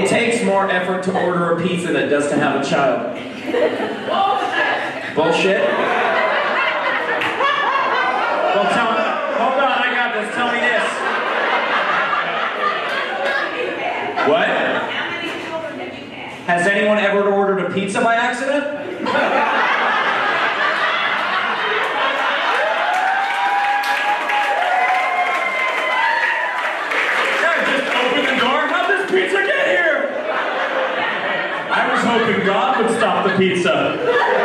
It takes more effort to order a pizza than it does to have a child. Bullshit. Bullshit? Well, tell me, hold on, I got this, tell me this. What? How many children have you had? Has anyone ever ordered a pizza by accident? Pizza, get here! I was hoping God would stop the pizza.